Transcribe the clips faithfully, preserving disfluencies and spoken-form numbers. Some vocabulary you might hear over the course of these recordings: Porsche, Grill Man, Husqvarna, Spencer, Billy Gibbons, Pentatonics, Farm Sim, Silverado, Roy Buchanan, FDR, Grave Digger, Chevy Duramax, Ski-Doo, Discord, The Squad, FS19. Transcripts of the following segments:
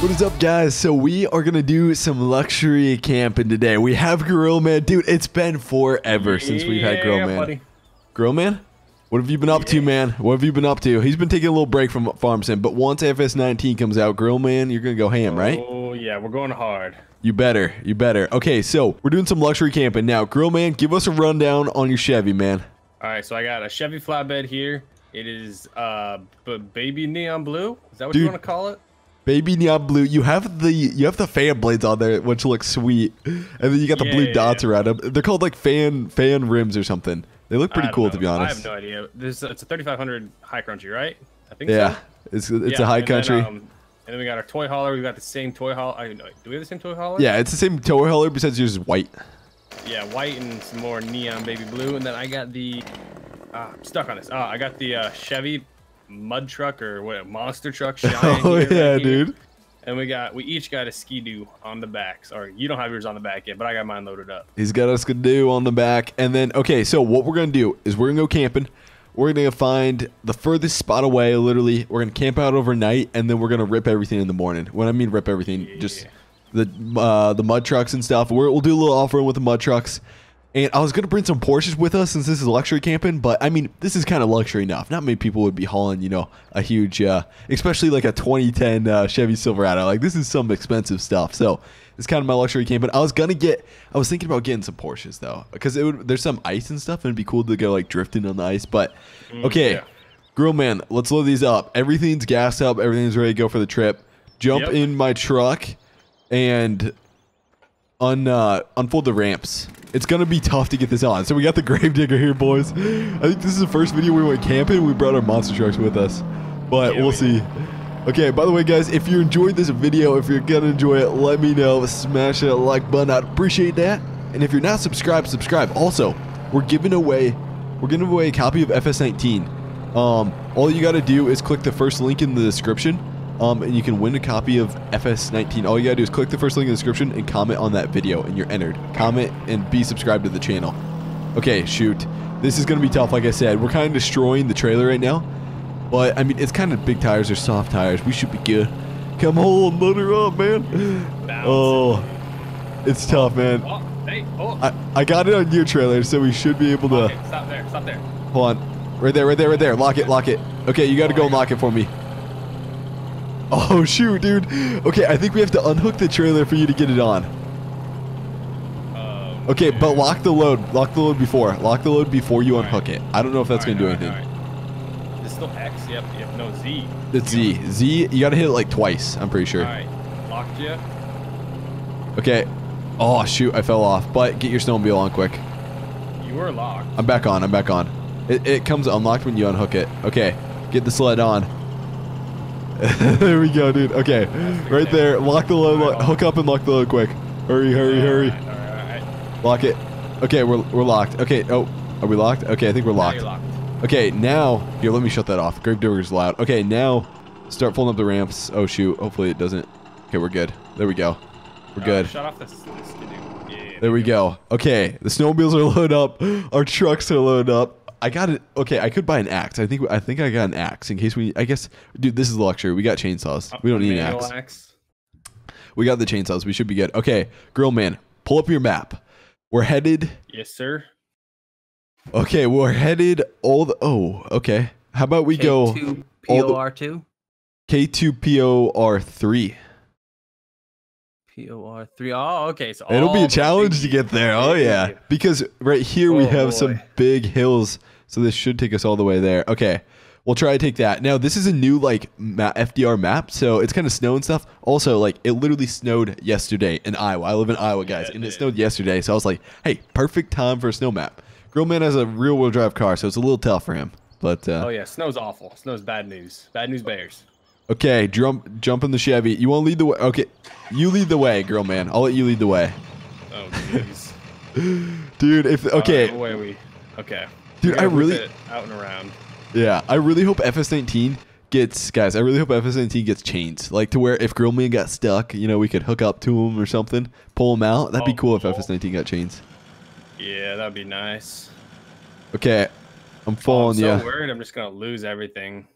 What is up, guys? So we are gonna do some luxury camping today. We have Grill Man, dude. It's been forever yeah, since we've had Grill Man. Buddy. Grill Man, what have you been up yeah. to, man? What have you been up to? He's been taking a little break from Farm Sim, but once F S nineteen comes out, Grill Man, you're gonna go ham, right? Oh yeah, we're going hard. You better, you better. Okay, so we're doing some luxury camping now. Grill Man, give us a rundown on your Chevy, man. All right, so I got a Chevy flatbed here. It is uh, baby neon blue. Is that what dude. you want to call it? Baby neon blue. You have the you have the fan blades on there, which looks sweet, and then you got the yeah, blue yeah, dots yeah. around them. They're called like fan fan rims or something. They look pretty cool, know. to be honest. I have no idea. This it's a thirty-five hundred high country, right? I think. Yeah, so. it's it's yeah, a high and country. Then, um, and then we got our toy hauler. We got the same toy hauler. Do we have the same toy hauler? Yeah, it's the same toy hauler, besides yours is white. Yeah, white and some more neon baby blue, and then I got the. Uh, I'm stuck on this. Uh, I got the uh, Chevy. mud truck or what monster truck Cheyenne oh here, yeah right dude and we got we each got a Ski-Doo on the back. Sorry, you don't have yours on the back yet, but I got mine loaded up. He's got a Ski-Doo on the back. And then okay, so what we're gonna do is we're gonna go camping. We're gonna find the furthest spot away. Literally we're gonna camp out overnight, and then we're gonna rip everything in the morning. When I mean rip everything, yeah. just the uh the mud trucks and stuff. We're, we'll do a little off-road with the mud trucks. And I was going to bring some Porsches with us since this is luxury camping, but I mean, this is kind of luxury enough. Not many people would be hauling, you know, a huge, uh, especially like a twenty ten uh, Chevy Silverado. Like, this is some expensive stuff. So it's kind of my luxury camping. I was going to get, I was thinking about getting some Porsches though, because it would, there's some ice and stuff, and it'd be cool to go like drifting on the ice. But okay, mm, yeah. Grill Man, let's load these up. Everything's gassed up. Everything's ready to go for the trip. Jump yep. in my truck and un, uh, unfold the ramps. It's going to be tough to get this on. So we got the Grave Digger here, boys. I think this is the first video we went camping. We brought our monster trucks with us, but yeah, we'll we see. Okay, by the way, guys, if you enjoyed this video, if you're going to enjoy it, let me know. Smash that like button. I'd appreciate that. And if you're not subscribed, subscribe. Also, we're giving away we're giving away a copy of F S nineteen. Um, all you got to do is click the first link in the description, um, and you can win a copy of F S nineteen. All you gotta do is click the first link in the description and comment on that video, and you're entered. Comment and be subscribed to the channel. Okay, shoot. This is gonna be tough, like I said. We're kind of destroying the trailer right now, but I mean, it's kind of big tires or soft tires. We should be good. Come on, load her up, man. Bouncing. Oh, it's tough, man. Oh, hey, oh. I, I got it on your trailer, so we should be able to... Okay, stop there, stop there. Hold on. Right there, right there, right there. Lock it, lock it. Okay, you gotta oh, go and lock it for me. Oh, shoot, dude. Okay, I think we have to unhook the trailer for you to get it on. Um, okay, dude. But lock the load. Lock the load before. Lock the load before you all unhook right. it. I don't know if that's going right, to do right, anything. Right. It's still X. Yep, yep. No, Z. It's Z. Z, you got to hit it like twice, I'm pretty sure. All right. Locked you. Okay. Oh, shoot. I fell off. But get your snowmobile on quick. You were locked. I'm back on. I'm back on. It, it comes unlocked when you unhook it. Okay. Get the sled on. There we go, dude. Okay, right there. Lock the load. Lock, hook up and lock the load quick. Hurry, hurry, hurry. All right, all right. Lock it. Okay, we're we're locked. Okay. Oh, are we locked? Okay, I think we're locked. Now you're locked. Okay, now here. Let me shut that off. Grave Digger's loud. Okay, now start pulling up the ramps. Oh shoot. Hopefully it doesn't. Okay, we're good. There we go. We're good. Shut off the Ski-Doo. There we go. Okay, the snowmobiles are loaded up. Our trucks are loaded up. I got it. Okay, I could buy an axe. I think I think I got an axe in case we. I guess, dude, this is luxury. We got chainsaws. We don't need an axe. axe. We got the chainsaws. We should be good. Okay, Grill Man, pull up your map. We're headed. Yes, sir. Okay, we're headed all the. Oh, okay. How about we go? K two P O R two. K two P O R three. P O R three. Oh, okay. So it'll be a challenge to get there. Oh, yeah. Because right here we have some big hills. So this should take us all the way there. Okay. We'll try to take that. Now, this is a new, like, F D R map. So it's kind of snow and stuff. Also, like, it literally snowed yesterday in Iowa. I live in Iowa, guys. And it snowed yesterday. So I was like, hey, perfect time for a snow map. Grill Man has a rear-wheel drive car, so it's a little tough for him. But uh, oh, yeah. Snow's awful. Snow's bad news. Bad news bears. Okay, jump, jump in the Chevy. You want to lead the way? Okay, you lead the way, Grill Man. I'll let you lead the way. Oh, jeez. Dude, if okay. Uh, away we. Okay. Dude, I really out and around. Yeah, I really hope F S nineteen gets guys. I really hope F S nineteen gets chains, like to where if Grill Man got stuck, you know, we could hook up to him or something, pull him out. That'd oh, be cool if oh. F S nineteen got chains. Yeah, that'd be nice. Okay, I'm following oh, I'm so you. So worried, I'm just gonna lose everything.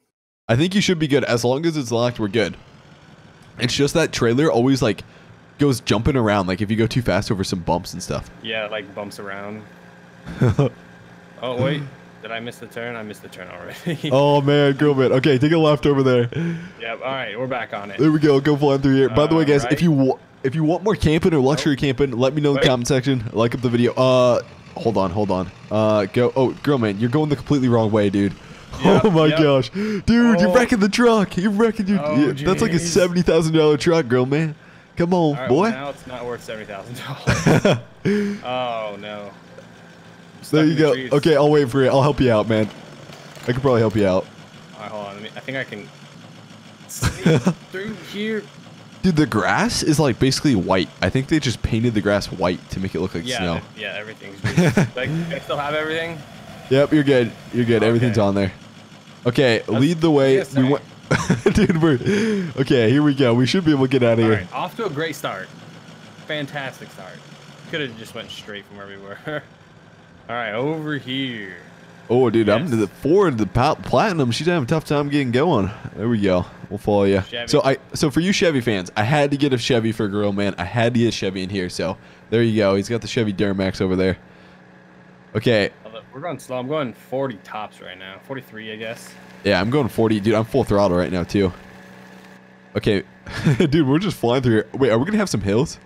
I think you should be good. As long as it's locked, we're good. It's just that trailer always like goes jumping around, like if you go too fast over some bumps and stuff. Yeah, like bumps around. Oh wait, did I miss the turn? I missed the turn already. Oh man, Grill Man. Okay, take a left over there. Yep. All right, we're back on it. There we go. Go flying through here. By uh, the way, guys, right? if you w if you want more camping or luxury oh. camping, let me know in wait. the comment section. Like up the video. Uh, hold on, hold on. Uh, go. Oh, Grill Man, you're going the completely wrong way, dude. Yep, oh my yep. gosh, dude, oh. you're wrecking the truck. You're wrecking your. Oh, yeah, that's like a seventy thousand dollar truck, Grill Man. Come on, right, boy. Well, now it's not worth seventy thousand dollars. Oh no. There you go. Trees. Okay, I'll wait for you. I'll help you out, man. I could probably help you out. All right, hold on. Let me, I think I can sneak through here. Dude, the grass is like basically white. I think they just painted the grass white to make it look like yeah, snow. Yeah, everything's like I still have everything. Yep, you're good. You're good. Okay. Everything's on there. Okay, That's, lead the way. We went, dude. We're okay. Here we go. We should be able to get out of All here. Right, off to a great start. Fantastic start. Could have just went straight from where we were. All right, over here. Oh, dude, yes. I'm to the Ford, the Platinum. She's having a tough time getting going. There we go. We'll follow you. Chevy. So I, so for you Chevy fans, I had to get a Chevy for Grill Man. I had to get a Chevy in here. So there you go. He's got the Chevy Duramax over there. Okay. We're going slow. I'm going forty tops right now. forty-three, I guess. Yeah, I'm going forty, dude. I'm full throttle right now too. Okay, dude, we're just flying through here. Wait, are we gonna have some hills?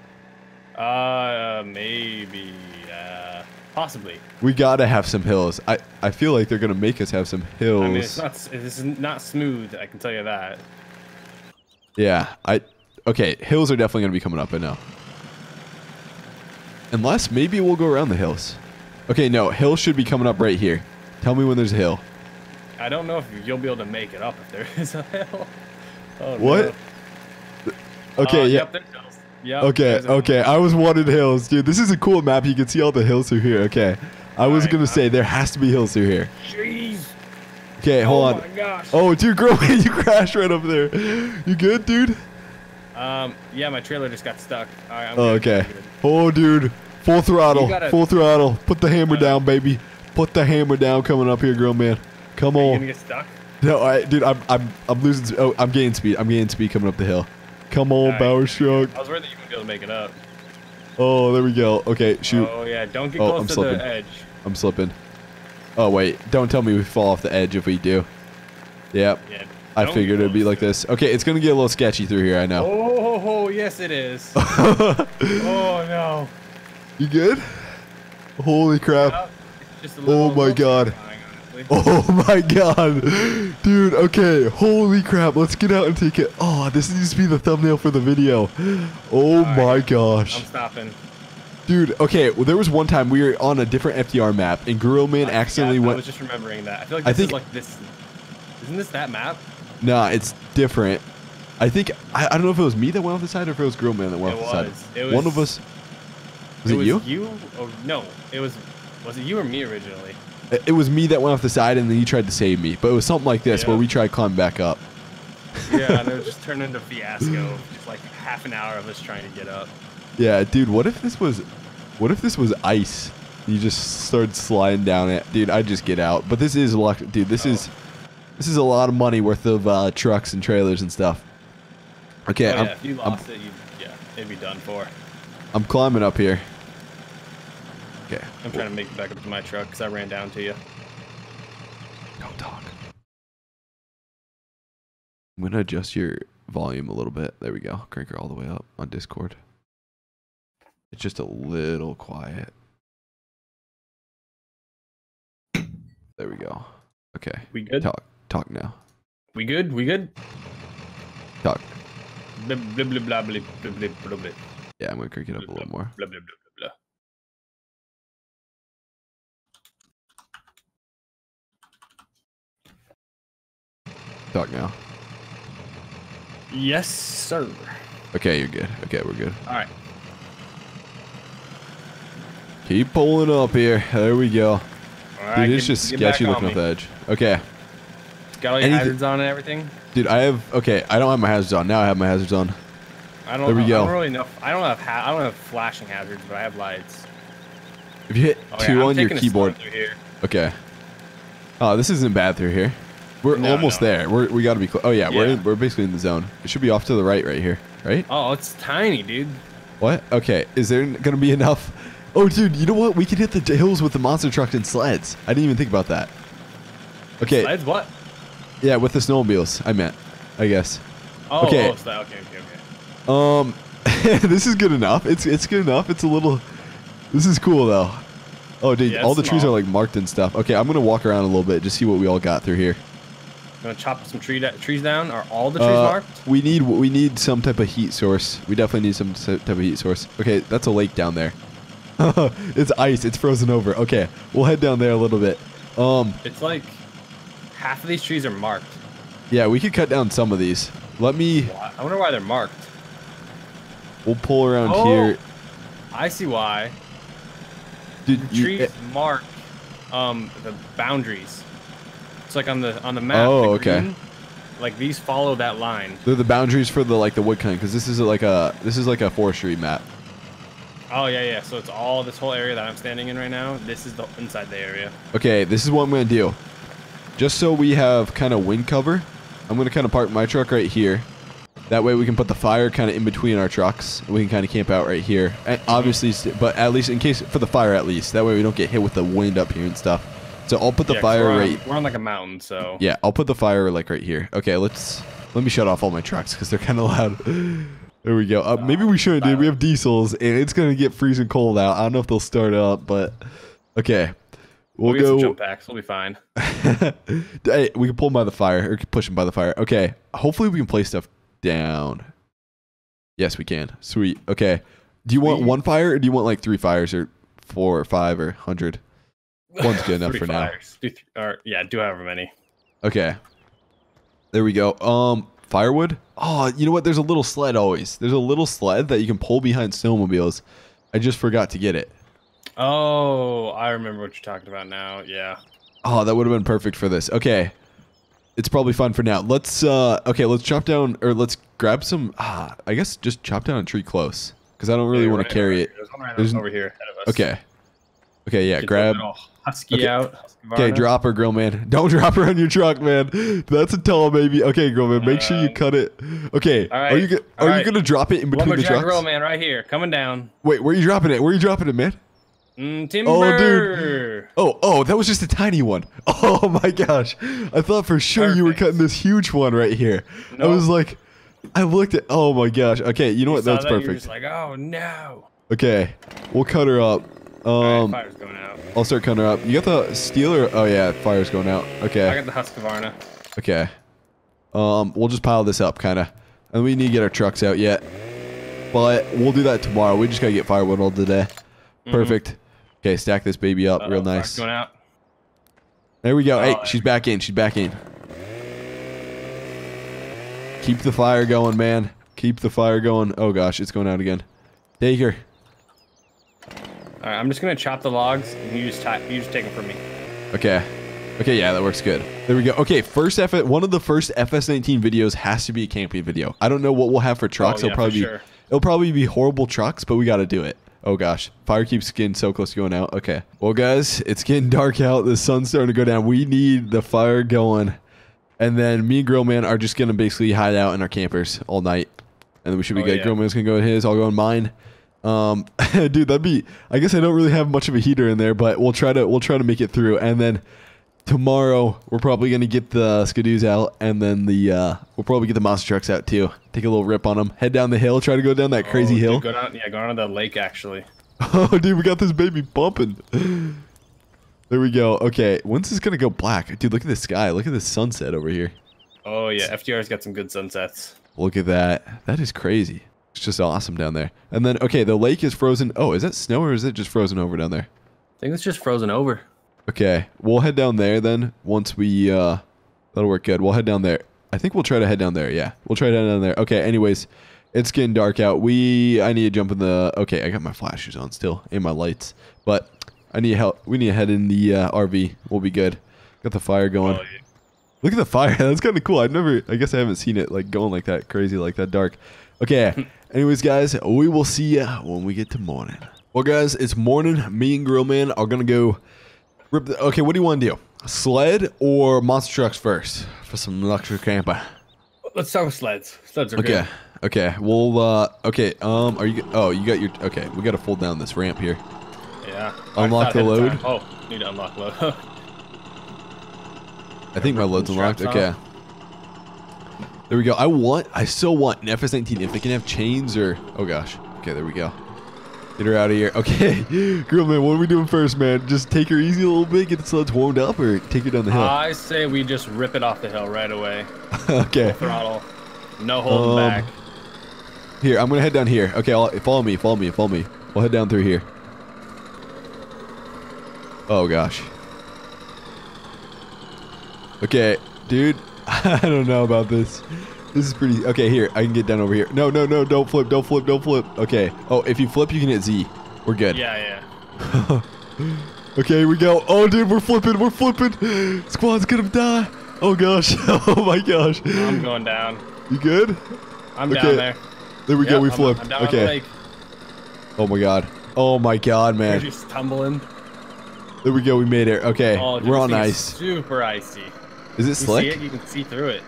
Uh, maybe. Uh, possibly. We gotta have some hills. I I feel like they're gonna make us have some hills. I mean, it's not. This is not smooth. I can tell you that. Yeah. I. Okay, hills are definitely gonna be coming up. I know. Unless maybe we'll go around the hills. Okay, no, hill should be coming up right here. Tell me when there's a hill. I don't know if you'll be able to make it up if there is a hill. Oh, what? No. Okay, uh, yeah. Yep, there's hills. Yep, okay, okay. Hill. I was wanted hills, dude. This is a cool map. You can see all the hills through here. Okay. I all was right, gonna say there has to be hills through here. Jeez. Okay, hold oh on. Oh my gosh. Oh, dude, girl, you crashed right over there. You good, dude? Um, yeah, my trailer just got stuck. All right, I'm oh, good. okay. Oh, dude. Full throttle, gotta, full throttle. Put the hammer uh, down, baby. Put the hammer down. Coming up here, Grill Man. Come are on. You gonna get stuck? No, I, dude, I'm, I'm, I'm losing. Oh, I'm gaining speed. I'm gaining speed coming up the hill. Come on, right. Bauer Shrug. I was worried that you wouldn't be able to make it up. Oh, there we go. Okay, shoot. Oh yeah, don't get oh, close I'm to slipping. the edge. I'm slipping. Oh wait, don't tell me we fall off the edge if we do. Yep. Yeah. I figured it'd be like this. Okay, it's gonna get a little sketchy through here. I know. Oh, oh, oh yes, it is. Oh no. You good? Holy crap. Just a little, oh my god. Flying, oh my god. Dude, okay. Holy crap. Let's get out and take it. Oh, this needs to be the thumbnail for the video. Oh right. my gosh. I'm stopping. Dude, okay. Well, there was one time we were on a different F D R map and Grill Man accidentally went. I was just remembering that. I feel like this I think, is like this. Isn't this that map? Nah, it's different. I think. I, I don't know if it was me that went off the side or if it was Grill Man that went it off the was. side. It was. One of us. Was it, it was you? you or, no, it was. Was it you or me originally? It, it was me that went off the side, and then you tried to save me. But it was something like this yeah. where we tried to climb back up. Yeah, and it just turned into a fiasco. Just like half an hour of us trying to get up. Yeah, dude. What if this was? What if this was ice? You just started sliding down it, dude. I'd just get out. But this is luck, dude. This oh. is. This is a lot of money worth of uh, trucks and trailers and stuff. Okay. Oh, yeah, I'm, if you lost I'm, it, you, yeah, it'd be done for. I'm climbing up here. Okay. I'm trying to make it back up to my truck because I ran down to you. Don't talk. I'm going to adjust your volume a little bit. There we go. Crank her all the way up on Discord. It's just a little quiet. There we go. Okay. We good? Talk. Talk now. We good? We good? Talk. Blah, blah, blah, blah, blah, blah, blah, blah, blah. Yeah, I'm going to crank it up a little more. Blah, blah, blah, blah, blah. Talk now. Yes, sir. Okay, you're good. Okay, we're good. All right. Keep pulling up here. There we go. All right, dude, it's just sketchy looking off the edge. Okay. Got all your Anything. hazards on and everything? Dude, I have... Okay, I don't have my hazards on. Now I have my hazards on. I don't, there we I go. don't really know. I don't have ha I don't have flashing hazards, but I have lights. If you hit oh, two yeah, on your keyboard. Here. Okay. Oh, this isn't bad through here. We're no, almost no. there. We're, we got to be close. Oh yeah, yeah, we're in, we're basically in the zone. It should be off to the right right here. right? Oh, it's tiny, dude. What? Okay. Is there gonna be enough? Oh, dude, you know what? We can hit the hills with the monster truck and sleds. I didn't even think about that. Okay. Sleds? What? Yeah, with the snowmobiles. I meant. I guess. Oh. Okay. Oh, sled. Okay. Okay. Okay. Um, this is good enough. It's it's good enough. It's a little. This is cool though. Oh, dude, yeah, all the trees small. are like marked and stuff. Okay, I'm gonna walk around a little bit, just see what we all got through here. Gonna chop some tree da trees down. Are all the trees uh, marked? We need we need some type of heat source. We definitely need some type of heat source. Okay, that's a lake down there. It's ice. It's frozen over. Okay, we'll head down there a little bit. Um, it's like half of these trees are marked. Yeah, we could cut down some of these. Let me. I wonder why they're marked. We'll pull around oh, here. I see why. Dude, the trees you, uh, mark um, the boundaries. It's like on the on the map. Oh, the green, okay. Like these follow that line. They're the boundaries for the like the wood cutting because this is like a this is like a forestry map. Oh yeah, yeah. So it's all this whole area that I'm standing in right now. This is the inside the area. Okay, this is what I'm gonna do. Just so we have kind of wind cover, I'm gonna kind of park my truck right here. That way we can put the fire kind of in between our trucks. And we can kind of camp out right here. And obviously, but at least in case for the fire, at least that way we don't get hit with the wind up here and stuff. So I'll put the yeah, fire we're on, right. We're on like a mountain, so yeah, I'll put the fire like right here. Okay, let's let me shut off all my trucks because they're kind of loud. There we go. Uh, maybe we shouldn't, dude. We have diesels, and it's gonna get freezing cold out. I don't know if they'll start up, but okay, we'll, we'll go. Get some jump packs. We'll be fine. Hey, we can pull them by the fire or push them by the fire. Okay, hopefully we can place stuff down. Yes, we can. Sweet. Okay. Do you Sweet. want one fire or do you want like three fires or four or five or hundred? One's good enough for fires. now. Do or, yeah, do however many. Okay. There we go. Um, firewood. Oh, you know what? There's a little sled always. There's a little sled that you can pull behind snowmobiles. I just forgot to get it. Oh, I remember what you're talking about now. Yeah. Oh, that would have been perfect for this. Okay. It's probably fun for now. Let's, uh, okay, let's chop down, or let's grab some, ah, I guess just chop down a tree close, because I don't really yeah, want right, to carry right. it. There's one right There's over here ahead of us. Okay. Okay, yeah, Should grab. Husky okay. out. Husqvarna. Okay, drop her, Grill Man. Don't drop her on your truck, man. That's a tell, baby. Okay, Grill Man, make um, sure you cut it. Okay, all right, are you, are right. you going to drop it in between Lumberjack the trucks? Grill Man right here, coming down. Wait, where are you dropping it? Where are you dropping it, man? Mm, timber. Oh, dude. Oh, oh, that was just a tiny one. Oh my gosh. I thought for sure Perfect. you were cutting this huge one right here. Nope. I was like, I looked at, oh my gosh. Okay, you know you what? That's that, perfect. You're just like, oh no. Okay, we'll cut her up. Um, All right, fire's going out. I'll start cutting her up. You got the steel or, oh yeah, fire's going out. Okay. I got the Husqvarna. Okay. Um, we'll just pile this up kind of. And we need to get our trucks out yet. But we'll do that tomorrow. We just got to get firewood all today. Perfect. Mm-hmm. Okay, stack this baby up uh-oh, real nice. Going out. There we go. Oh, hey, she's back in. She's back in. Keep the fire going, man. Keep the fire going. Oh, gosh. It's going out again. Take her. All right, I'm just going to chop the logs, and you just, tie, you just take them from me. Okay. Okay, yeah, that works good. There we go. Okay, first F one of the first F S nineteen videos has to be a camping video. I don't know what we'll have for trucks. Oh, yeah, it'll, probably for sure. be, it'll probably be horrible trucks, but we got to do it. Oh gosh, fire keeps getting so close to going out. Okay. Well guys, it's getting dark out. The sun's starting to go down. We need the fire going. And then me and Grill Man are just going to basically hide out in our campers all night. And then we should be oh, good. Yeah. Grill Man's going to go in his, I'll go in mine. Um, dude, that'd be, I guess I don't really have much of a heater in there, but we'll try to, we'll try to make it through. And then tomorrow we're probably going to get the Ski-Doos out. And then the, uh, we'll probably get the monster trucks out too. Take a little rip on them. Head down the hill. Try to go down that crazy oh, dude, hill. Go down, yeah, go down to the lake, actually. Oh, dude, we got this baby bumping. There we go. Okay, when's this going to go black? Dude, look at the sky. Look at the sunset over here. Oh, yeah, F D R's got some good sunsets. Look at that. That is crazy. It's just awesome down there. And then, okay, the lake is frozen. Oh, is that snow or is it just frozen over down there? I think it's just frozen over. Okay, we'll head down there then once we... Uh, that'll work good. We'll head down there. I think we'll try to head down there. Yeah, we'll try to head down there. Okay, anyways, it's getting dark out. We, I need to jump in the, okay, I got my flashers on still and my lights, but I need help. We need to head in the uh, R V. We'll be good. Got the fire going. Oh, yeah. Look at the fire. That's kind of cool. I've never, I guess I haven't seen it like going like that crazy, like that dark. Okay. Anyways, guys, we will see you when we get to morning. Well, guys, it's morning. Me and Grill Man are going to go rip the, okay, what do you want to do? Sled or monster trucks first for some luxury camper? Let's start with sleds. Sleds are okay. good. Okay, well, uh, okay, um, are you, oh, you got your, okay, we gotta fold down this ramp here. Yeah. Unlock the load. The oh, need to unlock load. I think my load's unlocked, okay. On. There we go. I want, I still want an F S nineteen if they can have chains or, oh gosh. Okay, there we go. Get her out of here. Okay, Grill Man, what are we doing first, man? Just take her easy a little bit, get the sleds warmed up, or take her down the hill? I say we just rip it off the hill right away. Okay. Full throttle. No holding um, back. Here, I'm gonna head down here. Okay, I'll, follow me, follow me, follow me. We'll head down through here. Oh gosh. Okay, dude, I don't know about this. This is pretty. Okay, here, I can get down over here. No, no, no, don't flip, don't flip, don't flip. Okay. Oh, if you flip, you can hit Z. We're good. Yeah, yeah. Okay, we go. Oh, dude, we're flipping, we're flipping. Squad's gonna die. Oh gosh. Oh my gosh. I'm going down. You good? I'm okay. Down there. There we yep, go. We flipped. I'm, I'm down okay. On the lake. Oh my god. Oh my god, man. You're just tumbling. There we go. We made it. Okay. Oh, dude, we're on ice. Super icy. Is it slick? You see it? You can see through it.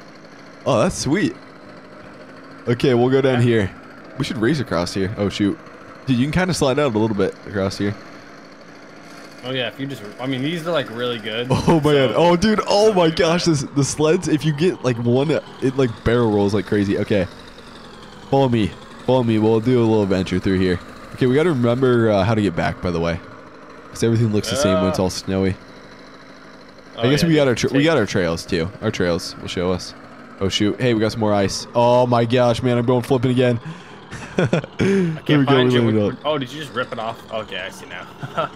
Oh, that's sweet. Okay, we'll go down yeah. here. We should race across here. Oh shoot, dude, you can kind of slide out a little bit across here. Oh yeah, if you just, I mean, these are like really good. Oh man, so, oh dude, oh my gosh, this, the sleds, if you get like one, it like barrel rolls like crazy. Okay, follow me, follow me, we'll do a little venture through here. Okay, we gotta remember uh, how to get back, by the way. Because everything looks the same uh, when it's all snowy. Oh, I guess yeah, we, got our tra we got our trails too. Our trails will show us. Oh shoot, hey, we got some more ice. Oh my gosh, man, I'm going flipping again. I can't Here we find go. You. Oh, did you just rip it off? Okay, I see now.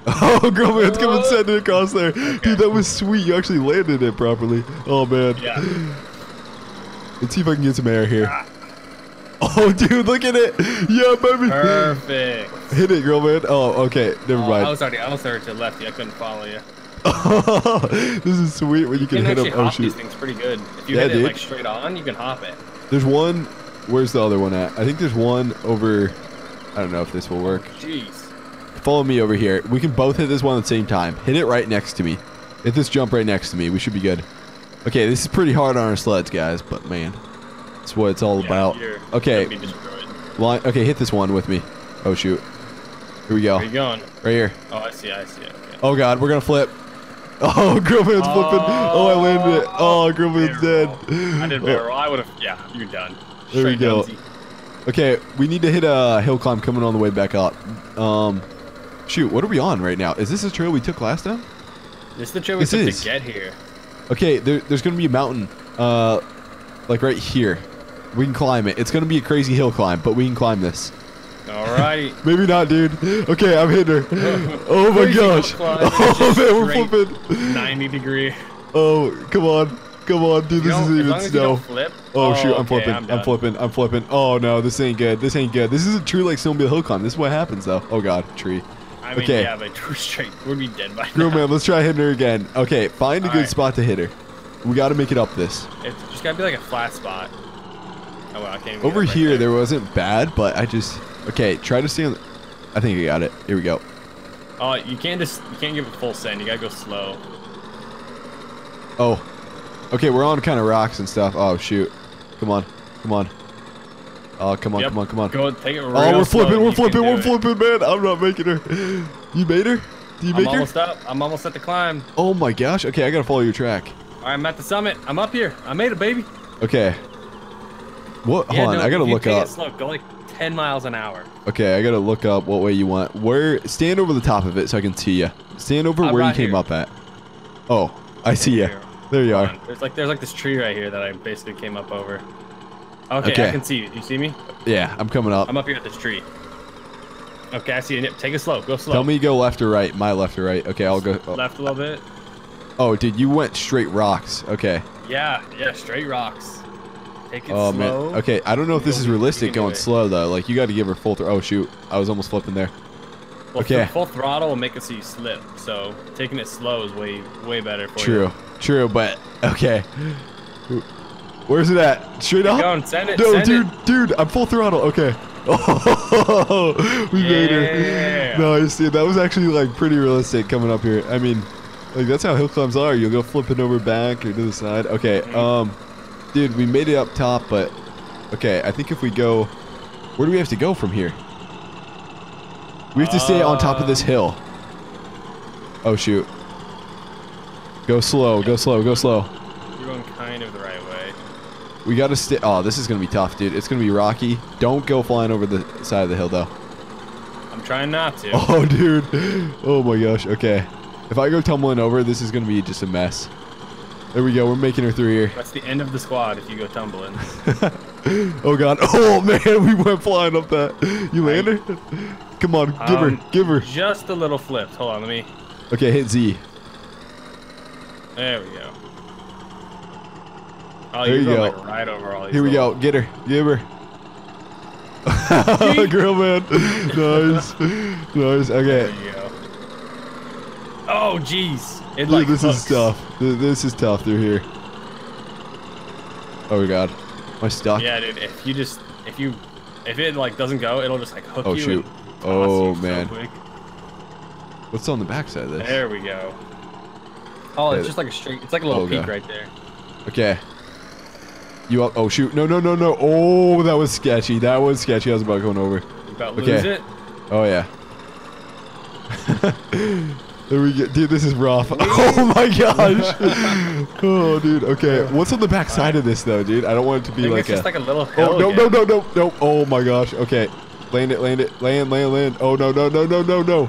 Oh, girl, man, it's coming sending across there. Okay. Dude, that was sweet. You actually landed it properly. Oh, man. Yeah. Let's see if I can get some air here. Ah. Oh, dude, look at it. Yeah, baby. Perfect. Hit it, girl, man. Oh, okay. Never oh, mind. I was already, I was already to the left. I couldn't follow you. This is sweet when you, you can, can hit them. Oh, shoot. These things pretty good. If you yeah, hit dude. it like straight on, you can hop it. There's one. Where's the other one at? I think there's one over. I don't know if this will work. Jeez. Follow me over here. We can both hit this one at the same time. Hit it right next to me. Hit this jump right next to me. We should be good. Okay, this is pretty hard on our sleds, guys, but man, that's what it's all yeah, about. Okay. Line, okay, hit this one with me. Oh shoot. Here we go. Where are you going? Right here. Oh, I see. I see. Okay. Oh god, we're gonna flip. Oh, Grillman's oh, flipping. Oh, I landed it. Oh, Grillman's dead. Roll. I did barrel. Oh. I would have. Yeah, you're done. There we go. Okay, we need to hit a hill climb coming on the way back up. Um, shoot, what are we on right now? Is this the trail we took last time? This is the trail we took to get here. Okay, there, there's going to be a mountain, uh, like right here. We can climb it. It's going to be a crazy hill climb, but we can climb this. All right. Maybe not, dude. Okay, I'm hitting her. Oh my gosh. Oh man, we're flipping. ninety degree. Oh, come on. Come on, dude, this is even snow. Oh, shoot, I'm flipping, I'm flipping, I'm flipping. Oh, no, this ain't good, this ain't good. This is a true, like, snowmobile hill climb. This is what happens, though. Oh, God, tree. I mean, yeah, but we're straight, we'd be dead by now. Grill Man, let's try hitting her again. Okay, find a good spot to hit her. We got to make it up this. It's just got to be, like, a flat spot. Oh, wow, I can't even over here, there wasn't bad, but I just... Okay, try to stay on... I think I got it. Here we go. Oh, you can't just... You can't give it full send. You got to go slow. Oh. Okay, we're on kind of rocks and stuff. Oh, shoot. Come on. Come on. Oh, come on, yep. come on, come on. Go take it real oh, we're flipping, we're flipping, we're flipping, man. I'm not making her. You made her? Do you I'm make almost her? Up. I'm almost at the climb. Oh, my gosh. Okay, I got to follow your track. All right, I'm at the summit. I'm up here. I made it, baby. Okay. What? Yeah, Hold no, on. I got to look up. Slow, go like ten miles an hour. Okay, I got to look up what way you want. Where? Stand over the top of it so I can see you. Stand over I'm where right you came here. Up at. Oh, I see you. There you are. There's like there's like this tree right here that I basically came up over. Okay, okay. I can see you. You see me? Yeah, I'm coming up. I'm up here at this tree. Okay, I see you. Take it slow. Go slow. Tell me you go left or right. My left or right. Okay, I'll go. Oh. Left a little bit. Oh, dude, you went straight rocks. Okay. Yeah, yeah, straight rocks. Take it oh, slow. Man. Okay, I don't know if this is realistic going slow, though. Like, you got to give her full throttle. Oh, shoot. I was almost flipping there. Well, okay. Full throttle will make it so you slip. So, taking it slow is way, way better for True. you. True. True, but okay. Where's it at? Straight Keep up? Going. Send it, no, send dude, it. dude, I'm full throttle. Okay. Oh, we yeah. made her. Nice, dude. That was actually like pretty realistic coming up here. I mean, like that's how hill climbs are. You'll go flipping over back or to the side. Okay. Um, dude, we made it up top, but Okay, I think if we go... Where do we have to go from here? We have to stay uh, on top of this hill. Oh, shoot. Go slow, go slow, go slow. You're going kind of the right way. We gotta stay... Oh, this is gonna be tough, dude. It's gonna be rocky. Don't go flying over the side of the hill, though. I'm trying not to. Oh, dude. Oh, my gosh. Okay. If I go tumbling over, this is gonna be just a mess. There we go. We're making her through here. That's the end of the squad if you go tumbling. Oh, God. Oh, man. We went flying up that. You land her? Come on. Give um, her. Give her. Just a little flip. Hold on. Let me... Okay. Hit Z. There we go. Oh, there you go. Like, right over all these here we little... go. Get her. Give her. Grill Man. Nice. Nice. Okay. There you go. Oh, jeez. It, like, Dude, this hooks. is tough. This is tough through here. Oh my God, am I stuck? Yeah, dude. If you just, if you, if it like doesn't go, it'll just like hook oh, you. Shoot. Oh shoot! Oh man. So what's on the backside of this? There we go. Oh, yeah. It's just like a straight. It's like a little oh, peak God. right there. Okay. You up? Oh shoot! No, no, no, no! Oh, that was sketchy. That was sketchy. I was about going over. You about okay. lose it? Oh yeah. There we go. Dude, this is rough. Oh my gosh. Oh, dude. Okay. What's on the back side of this, though, dude? I don't want it to be I think like it's a... just like a little hill. Oh, no, again. no, no, no, no. Oh my gosh. Okay. Land it, land it. Land, land, land. Oh, no, no, no, no, no, no.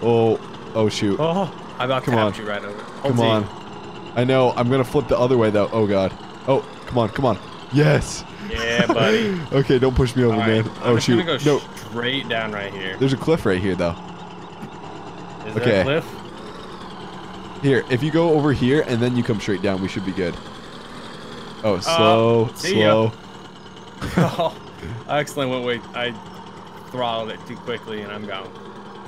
Oh, oh, shoot. Oh, I'm about to catch you right over. Hold come Z. on. I know. I'm going to flip the other way, though. Oh, God. Oh, come on, come on. Yes. Yeah, buddy. Okay, don't push me over, right. man. Oh, I'm shoot. I'm going to go no. straight down right here. There's a cliff right here, though. Is okay. there a cliff? Here, if you go over here and then you come straight down, we should be good. Oh, slow, uh, slow. Oh, I accidentally went way. I throttled it too quickly and I'm gone.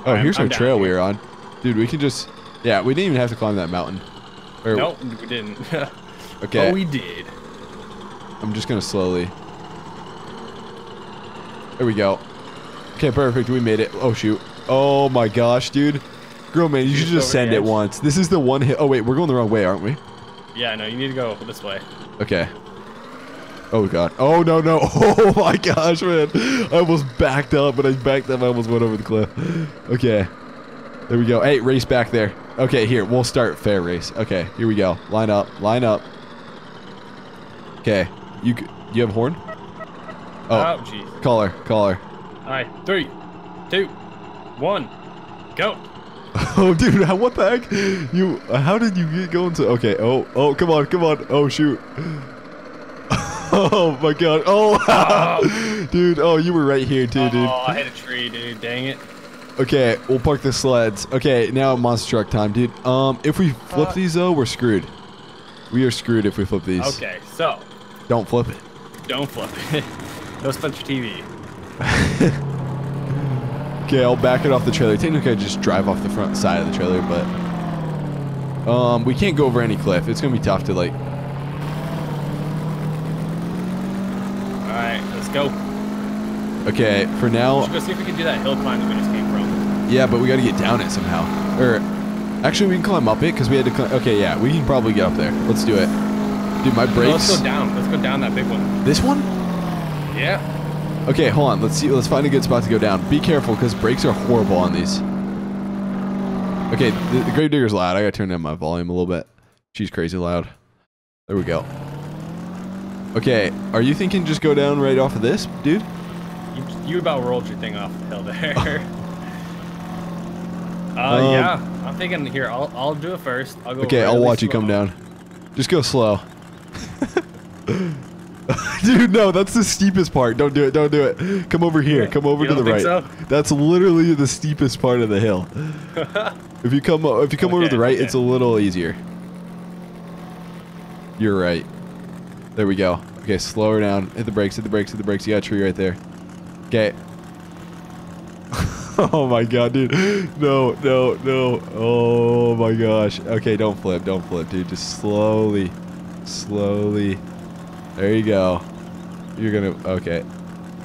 Oh, I'm, here's I'm our trail here. we were on, dude. We can just, yeah, we didn't even have to climb that mountain. Or, nope, we didn't. Okay. But we did. I'm just gonna slowly. There we go. Okay, perfect. We made it. Oh shoot. Oh my gosh, dude. Grill Man, you should just send it once. This is the one hit. Oh, wait, we're going the wrong way, aren't we? Yeah, no, you need to go this way. Okay. Oh, God. Oh, no, no. Oh, my gosh, man. I almost backed up, but I backed up. I almost went over the cliff. Okay. There we go. Hey, race back there. Okay, here. We'll start fair race. Okay, here we go. Line up. Line up. Okay. You you have a horn? Oh, jeez. Call her. Call her. All right. Three, two, one, go. Oh, dude, what the heck? You, how did you get going to? Okay, oh, oh, come on, come on. Oh, shoot. Oh, my God. Oh, oh. Dude, oh, you were right here, too, oh, dude. Oh, I hit a tree, dude. Dang it. Okay, we'll park the sleds. Okay, now monster truck time, dude. Um, If we flip uh, these, though, we're screwed. We are screwed if we flip these. Okay, so. Don't flip it. Don't flip it. No Spencer T V. Okay, I'll back it off the trailer. Technically, I just drive off the front side of the trailer, but... Um, we can't go over any cliff. It's going to be tough to, like... Alright, let's go. Okay, for now... We should go see if we can do that hill climb that we just came from. Yeah, but we got to get down it somehow. Or... Actually, we can climb up it, because we had to climb... Okay, yeah, we can probably get up there. Let's do it. Dude, my brakes... No, let's go down. Let's go down that big one. This one? Yeah. Okay, hold on. Let's see. Let's find a good spot to go down. Be careful, because brakes are horrible on these. Okay, the, the Grave Digger's loud. I gotta turn down my volume a little bit. She's crazy loud. There we go. Okay, are you thinking just go down right off of this, dude? You, you about rolled your thing off the hill there. uh, um, yeah, I'm thinking here. I'll I'll do it first. I'll go. Okay, right, I'll watch you come down. Just go slow. Dude, no, that's the steepest part. Don't do it. Don't do it. Come over here. Come over you to the right. So? That's literally the steepest part of the hill. If you come, if you come okay, over to the right, okay. It's a little easier. You're right. There we go. Okay, slow her down. Hit the brakes. Hit the brakes. Hit the brakes. You got a tree right there. Okay. Oh my God, dude. No, no, no. Oh my gosh. Okay, don't flip. Don't flip, dude. Just slowly, slowly. There you go. You're gonna okay.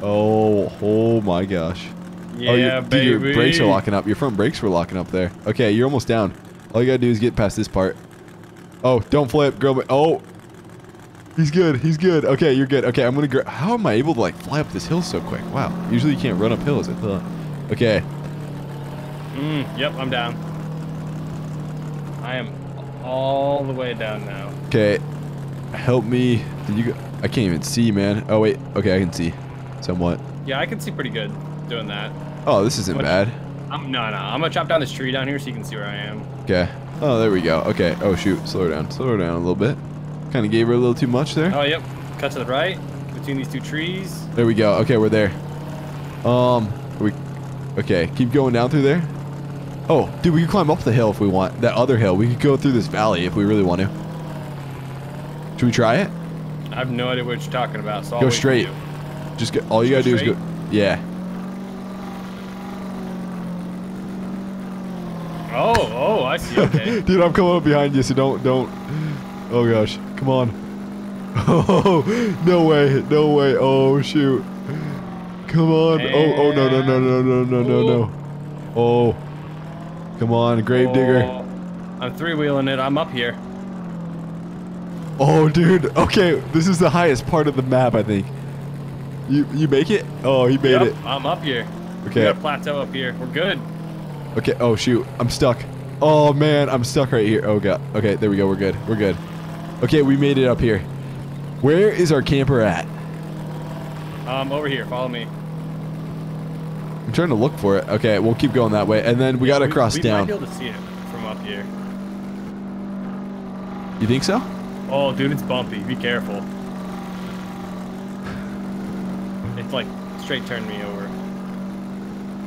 Oh, oh my gosh. Yeah, oh, you, baby. Dude, your brakes are locking up. Your front brakes were locking up there. Okay, you're almost down. All you gotta do is get past this part. Oh, don't flip, girl. Oh, He's good. He's good. Okay, you're good. Okay, I'm gonna grab. How am I able to like fly up this hill so quick? Wow. Usually you can't run up hills. I thought. Okay. Mm, yep, I'm down. I am all the way down now. Okay. Help me. Did you? Go? I can't even see, man. Oh wait. Okay, I can see. Somewhat. Yeah, I can see pretty good doing that. Oh, this isn't I'm bad. I'm no, no. I'm gonna chop down this tree down here so you can see where I am. Okay. Oh, there we go. Okay. Oh shoot. Slow her down. Slow her down a little bit. Kind of gave her a little too much there. Oh, yep. Cut to the right between these two trees. There we go. Okay, we're there. Um, we. Okay, keep going down through there. Oh, dude, we can climb up the hill if we want. That other hill. We could go through this valley if we really want to. Should we try it? I have no idea what you're talking about. So go straight. Just go, all you gotta do is go. Yeah. Oh, oh, I see. Okay. Dude, I'm coming up behind you, so don't, don't. Oh gosh, come on. Oh, no way, no way. Oh shoot. Come on. And oh, oh no, no, no, no, no, no, no, no. Oh, come on, Grave Digger. Oh, I'm three-wheeling it. I'm up here. Oh, dude. Okay, this is the highest part of the map, I think. You you make it? Oh, he made yep, it. I'm up here. Okay. We got a plateau up here. We're good. Okay. Oh shoot, I'm stuck. Oh man, I'm stuck right here. Oh god. Okay, there we go. We're good. We're good. Okay, we made it up here. Where is our camper at? Um, over here. Follow me. I'm trying to look for it. Okay, we'll keep going that way, and then we yeah, gotta we, cross we down. We might be able to see it from up here. You think so? Oh, dude, it's bumpy. Be careful. It's like straight turned me over.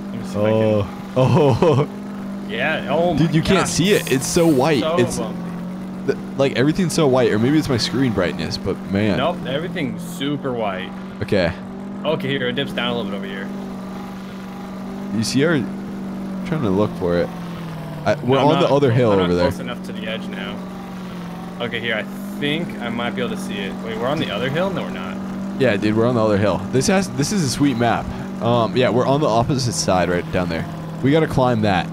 Let me see oh, if I can... oh. Yeah. Oh my dude, you gosh. Can't see it. It's so white. So it's bumpy. Like everything's so white, or maybe it's my screen brightness, but man. Nope, everything's super white. Okay. Okay, here, it dips down a little bit over here. You see her? I'm trying to look for it. I, we're no, on not, the other hill I'm over not there. Close enough to the edge now. Okay, here, I think I might be able to see it. Wait, we're on the other hill? No, we're not. Yeah, dude, we're on the other hill. This has this is a sweet map. Um, yeah, we're on the opposite side right down there. We gotta climb that.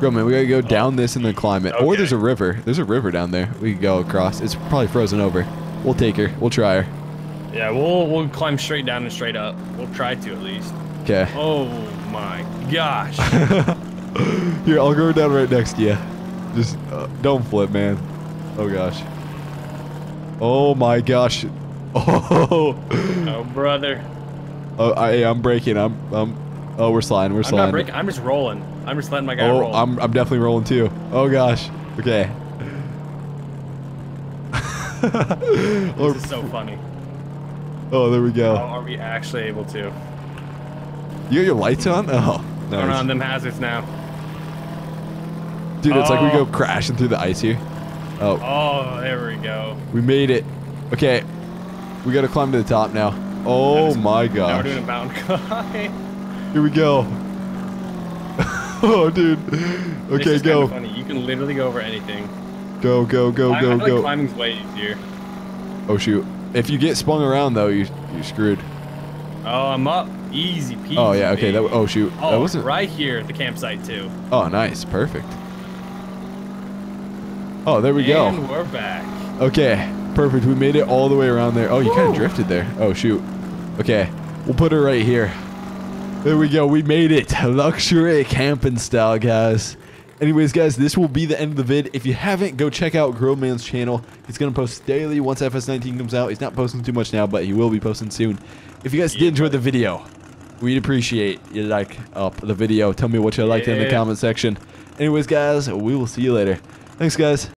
Grill Man, we gotta go down this and then climb it. Okay. Or there's a river. There's a river down there. We can go across. It's probably frozen over. We'll take her. We'll try her. Yeah, we'll we'll climb straight down and straight up. We'll try to at least. Okay. Oh my gosh. Here, I'll go down right next to you. Just uh, don't flip, man. Oh gosh. Oh my gosh. Oh. Oh brother. Oh, I I'm breaking. I'm I'm. Oh, we're sliding. We're I'm sliding. Not breaking. I'm just rolling. I'm just letting my guy oh, roll. I'm, I'm definitely rolling too. Oh gosh. Okay. This is so funny. Oh, there we go. Oh, are we actually able to? You got your lights on? Oh, no. Turn on them hazards now. Dude, it's oh. like we go crashing through the ice here. Oh. Oh, there we go. We made it. Okay. We gotta climb to the top now. Oh was, my gosh. Now we're doing a mountain climb. Here we go. Oh, dude. Okay, this is go. Kind of funny. You can literally go over anything. Go, go, go, I, go, I feel go. Like climbing's way easier. Oh shoot! If you get spun around though, you you're screwed. Oh, I'm up. Easy peasy. Oh yeah. Okay. Baby. That. Oh shoot. Oh, that wasn't right here at the campsite too. Oh, nice. Perfect. Oh, there we and go. And we're back. Okay. Perfect. We made it all the way around there. Oh, you kind of drifted there. Oh shoot. Okay. We'll put her right here. There we go. We made it. Luxury camping style, guys. Anyways, guys, this will be the end of the vid. If you haven't, go check out Grill Man's channel. He's going to post daily once F S nineteen comes out. He's not posting too much now, but he will be posting soon. If you guys yeah. did enjoy the video, we'd appreciate you like up the video. Tell me what you liked yeah. in the comment section. Anyways, guys, we will see you later. Thanks, guys.